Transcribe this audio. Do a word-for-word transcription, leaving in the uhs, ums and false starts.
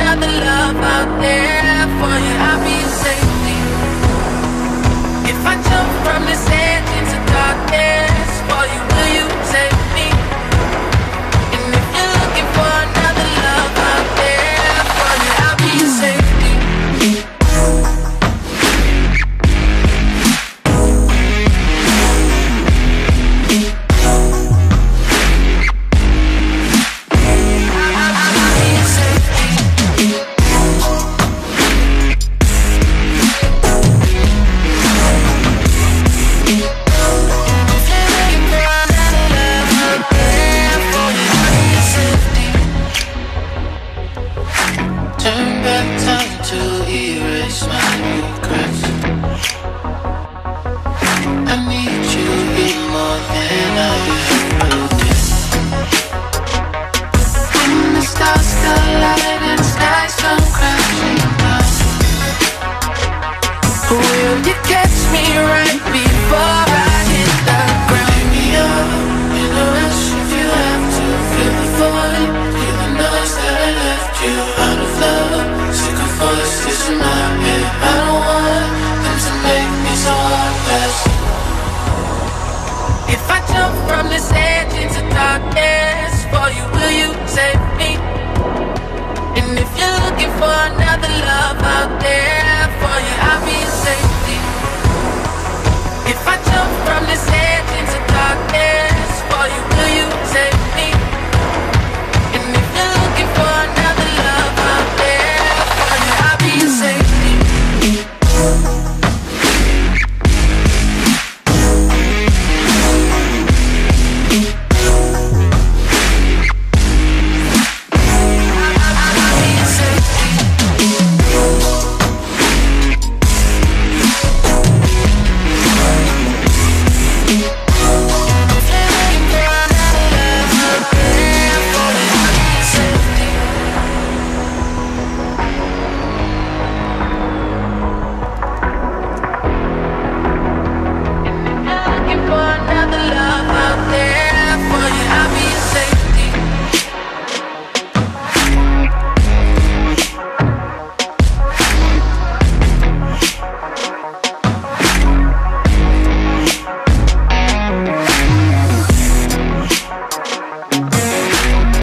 another love out there for you. I'll be your safety if I jump from this edge into darkness.